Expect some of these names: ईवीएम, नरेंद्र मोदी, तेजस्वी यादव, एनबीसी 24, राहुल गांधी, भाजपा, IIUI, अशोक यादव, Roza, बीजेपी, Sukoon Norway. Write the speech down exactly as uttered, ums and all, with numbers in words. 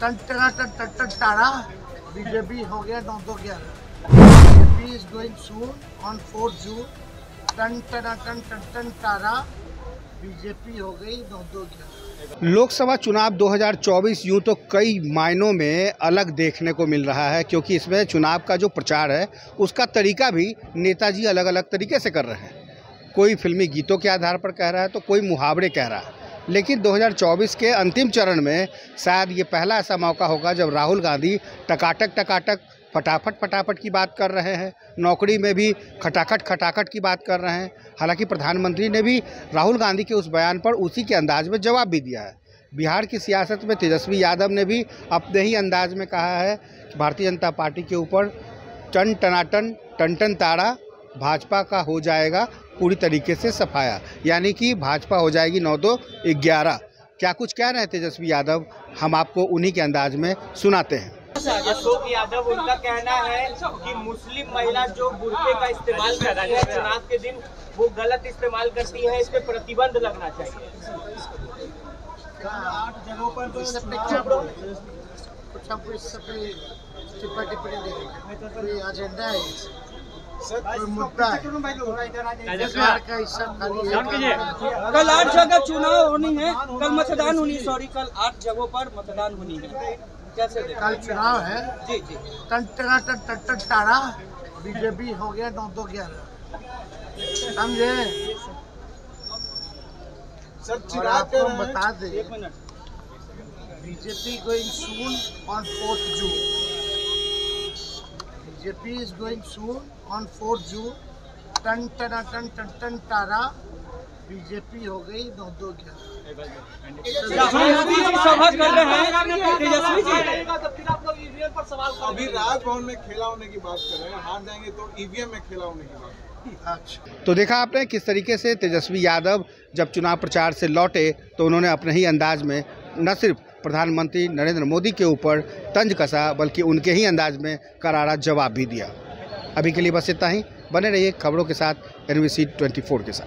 टंटरा टंटरा टाड़ा बीजेपी हो गया नौ सौ ग्यारह। बीजेपी is going soon on four June. टंटरा टंटरा टाड़ा बीजेपी हो गई नौ सौ ग्यारह। लोकसभा चुनाव दो हज़ार चौबीस यूँ तो कई मायनों में अलग देखने को मिल रहा है, क्योंकि इसमें चुनाव का जो प्रचार है उसका तरीका भी नेताजी अलग अलग तरीके से कर रहे हैं। कोई फिल्मी गीतों के आधार पर कह रहा है तो कोई मुहावरे कह रहा है। लेकिन दो हज़ार चौबीस के अंतिम चरण में शायद ये पहला ऐसा मौका होगा जब राहुल गांधी टकाटक टकाटक फटाफट फटाफट की बात कर रहे हैं, नौकरी में भी खटाखट खटाखट की बात कर रहे हैं। हालांकि प्रधानमंत्री ने भी राहुल गांधी के उस बयान पर उसी के अंदाज में जवाब भी दिया है। बिहार की सियासत में तेजस्वी यादव ने भी अपने ही अंदाज में कहा है कि भारतीय जनता पार्टी के ऊपर टन टनाटन टन ताड़ा भाजपा का हो जाएगा पूरी तरीके से सफाया, यानी कि भाजपा हो जाएगी नौ दो ग्यारह। क्या कुछ कह रहे हैं तेजस्वी यादव, हम आपको उन्हीं के अंदाज में सुनाते हैं। अशोक यादव, उनका कहना है कि मुस्लिम महिला जो बुर्के का इस्तेमाल करती है चुनाव के दिन, वो गलत इस्तेमाल करती है, इस पे प्रतिबंध लगना चाहिए। कल आठ जगह चुनाव होनी है, कल मतदान होनी है, सॉरी कल आठ जगहों पर मतदान होनी है। कैसे कल चुनाव है? जी जी। टंटरा टंटन टाड़ा बीजेपी हो गया नौ सौ ग्यारह। समझे सब? चुनाव को बता दे, एक minute, बीजेपी going soon on fourth June. बीजेपी is going soon on four June. टन टना टन टन टन तारा बीजेपी हो गई नौ दो ग्यारह। अभी राजभवन में खेला होने की बात कर रहे हैं, हार जाएंगे तो ईवीएम में खेला होने की बात। तो देखा आपने किस तरीके से तेजस्वी यादव जब चुनाव प्रचार से लौटे तो उन्होंने अपने ही अंदाज में न सिर्फ प्रधानमंत्री नरेंद्र मोदी के ऊपर तंज कसा बल्कि उनके ही अंदाज में करारा जवाब भी दिया। अभी के लिए बस इतना ही। बने रहिए खबरों के साथ एनबीसी चौबीस के साथ।